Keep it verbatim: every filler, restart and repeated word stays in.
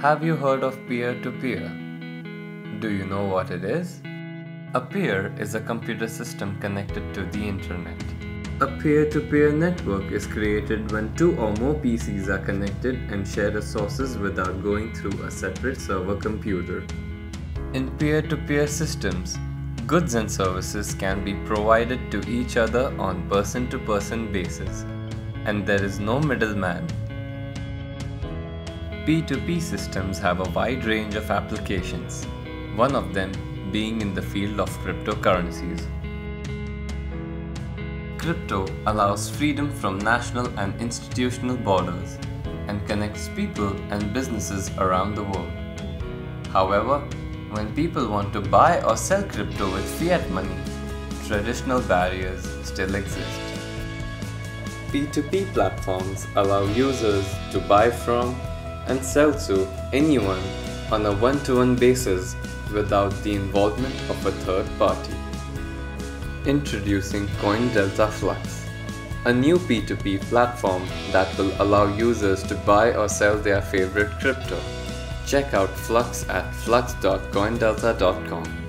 Have you heard of peer-to-peer? Do you know what it is? A peer is a computer system connected to the internet. A peer-to-peer network is created when two or more P Cs are connected and share resources without going through a separate server computer. In peer-to-peer systems, goods and services can be provided to each other on person-to-person basis, and there is no middleman. P two P systems have a wide range of applications, one of them being in the field of cryptocurrencies. Crypto allows freedom from national and institutional borders and connects people and businesses around the world. However, when people want to buy or sell crypto with fiat money, traditional barriers still exist. P two P platforms allow users to buy from and sell to anyone on a one-to-one basis without the involvement of a third party. Introducing CoinDelta Flux, a new P two P platform that will allow users to buy or sell their favorite crypto. Check out Flux at flux dot coindelta dot com.